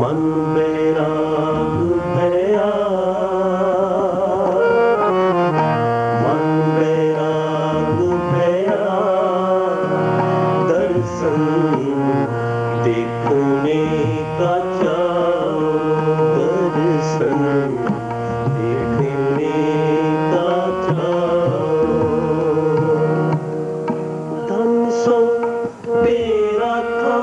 मन मेरा भया, मन मेरा भया, दर्शन देखने का चाहो, दर्शन देखने का चाहो, धन सो तेरा था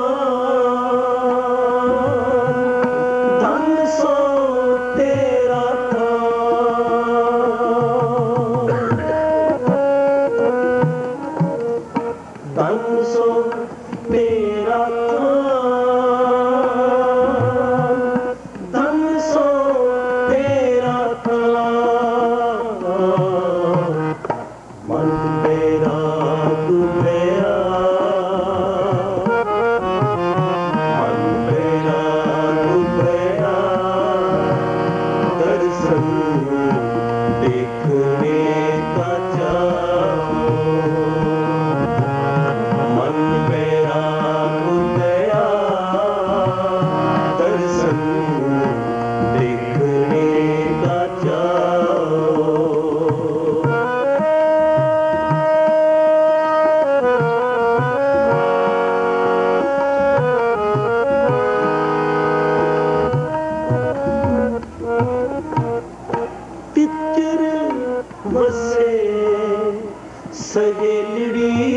मेरा धन सो तेरा था, मन मेरा तू मेरा, मन मेरा तू मेरा, दर्शन देखने का चाहो। सहेलड़ी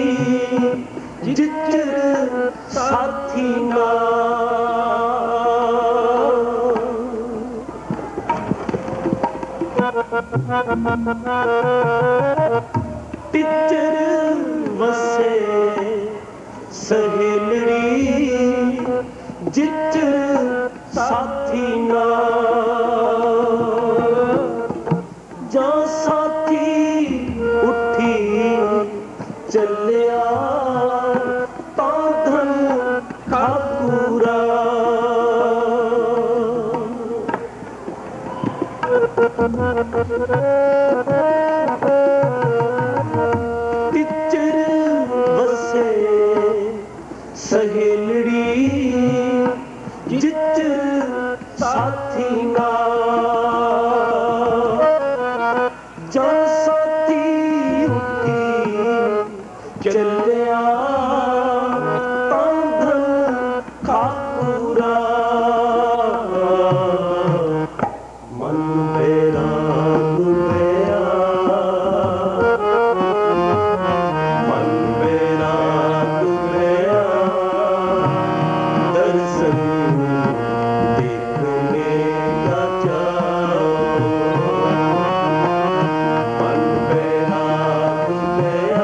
जिचर साथी ना, पिक्चर वसे सहेलड़ी जिचर साथी ना, जा साथी चलिया धन का पूरा, पिक्चर बसे सहेलड़ी जिचर साथी ना, चलिया धन का पूरा, मन मेरा तू मेरा, मन मेरा तू मेरा, दर्शन देखने का चाहो, मन मेरा तू मेरा,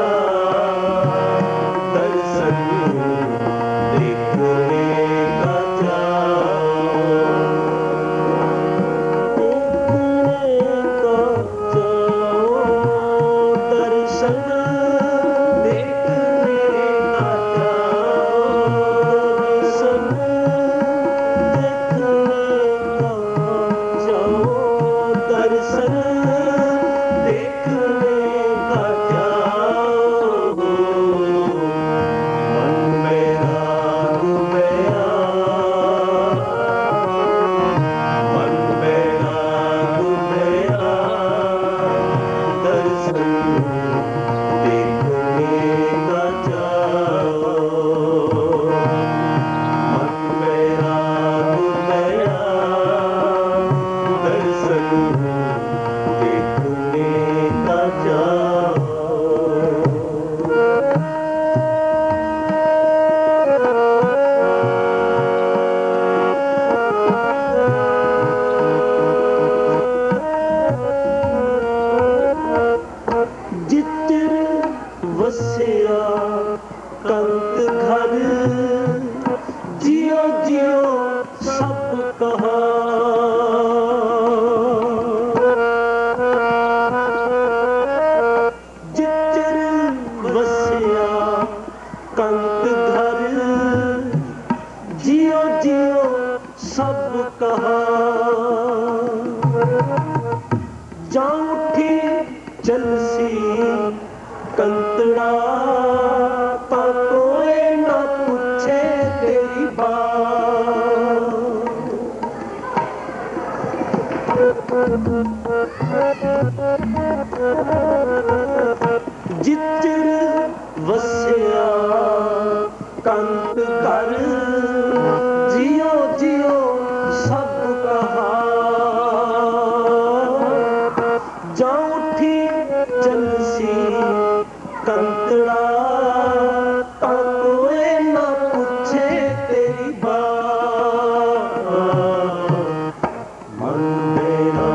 सब कहा जाऊं उठी जलसी कंतड़ा, ता कोई ना पूछे तेरी बात। जितर वस्या कंत कर जियो जियो सब कहा जाऊं ठीक चलसी कंतड़ा कोई ना पूछे तेरी बात मन मेरा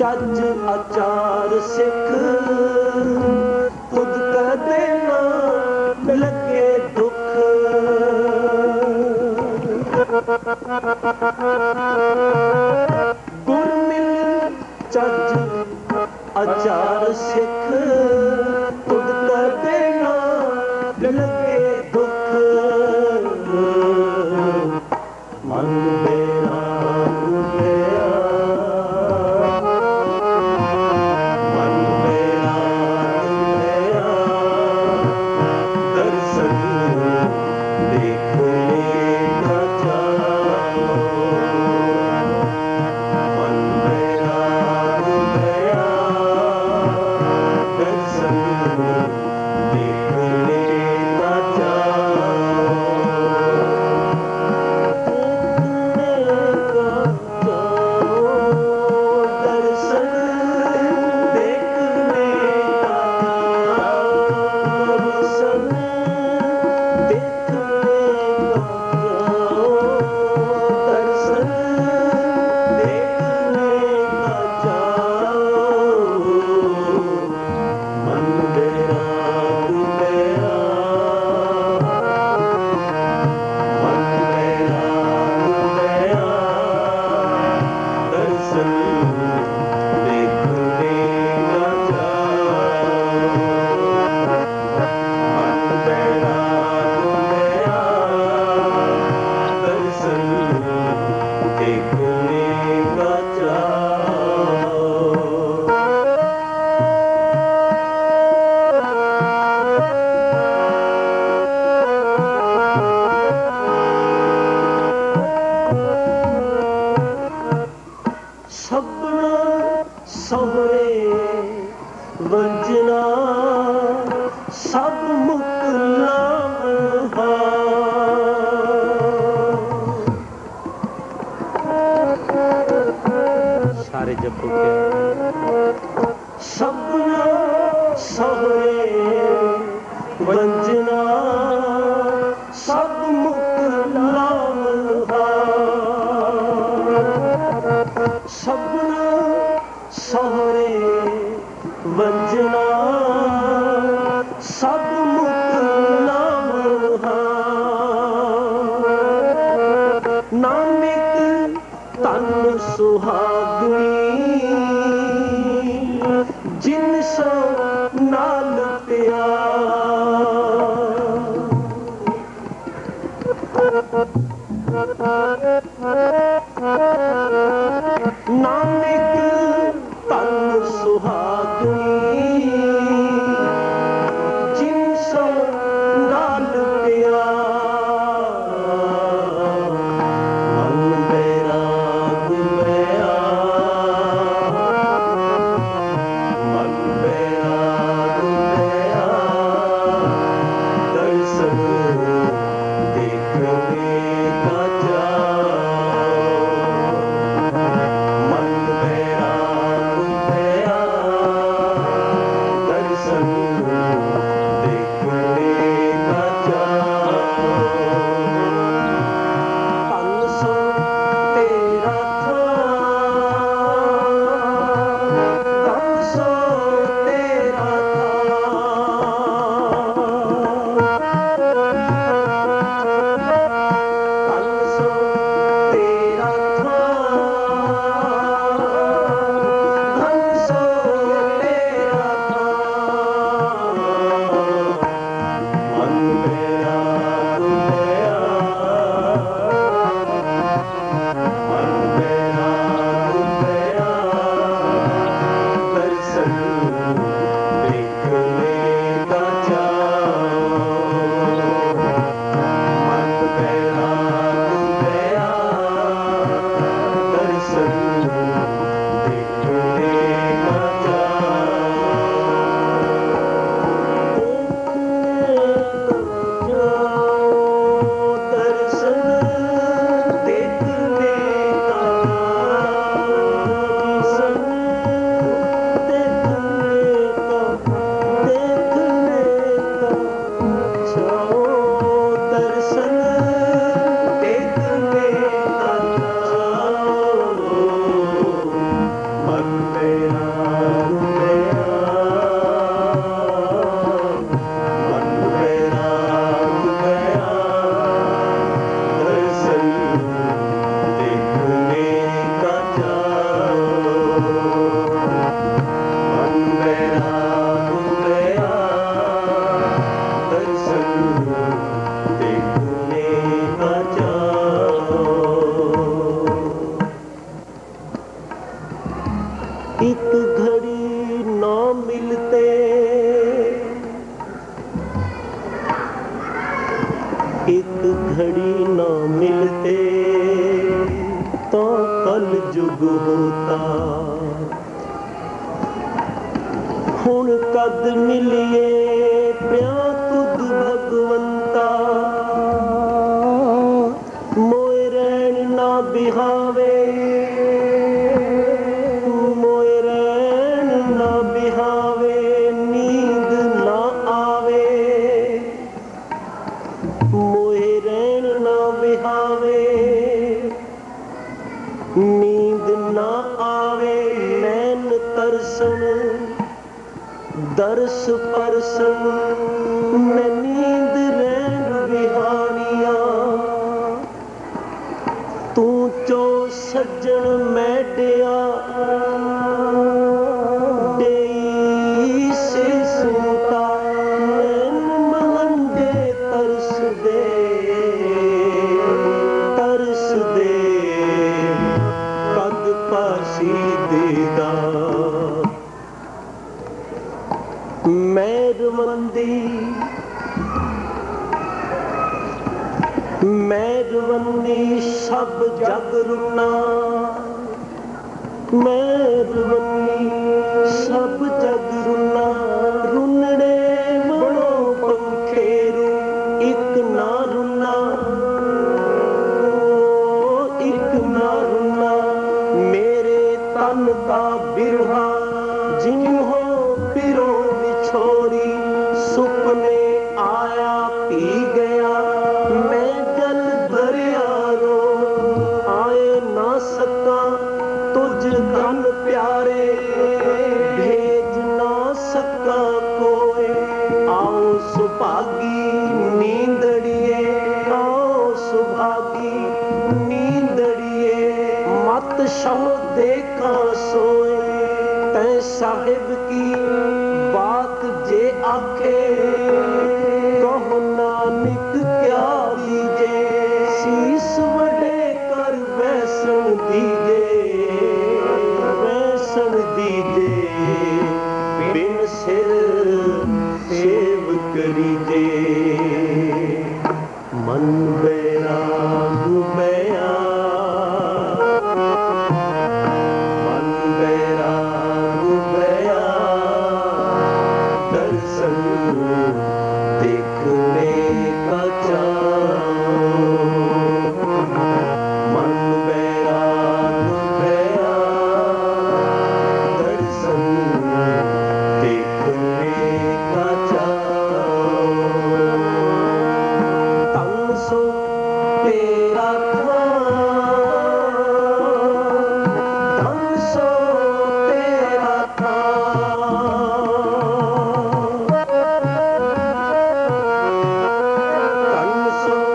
चज आचार सिख खुद कह देना लगे दुख गुर मिल चज आचार सिख खुद कह देना लगे दुख मन मेरा देखने का चाहो। सुहागनी जिनसा नाल प्यार नानक तन सुहागनी जिनसा नाल प्यार साहिब की बात जे आखे, कहो नानक क्या दीजे, शीश बड़े कर वैसन दीजे, वैसन दीजे बिन सिर सेव करीजे। मन बैराग बया, मन बैराग बया, दर्शन देखने का चाव। मन बैराग बया, दर्शन देखने का चाव। तेरा था हम सो, तेरा था हम सो, तेरा था हम सो,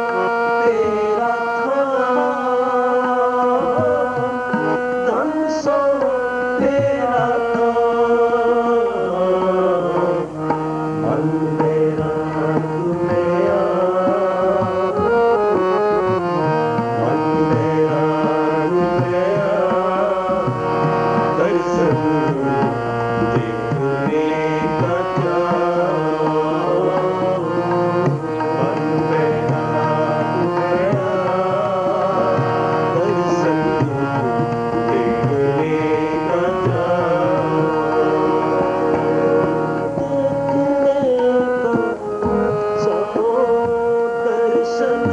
तेरा था।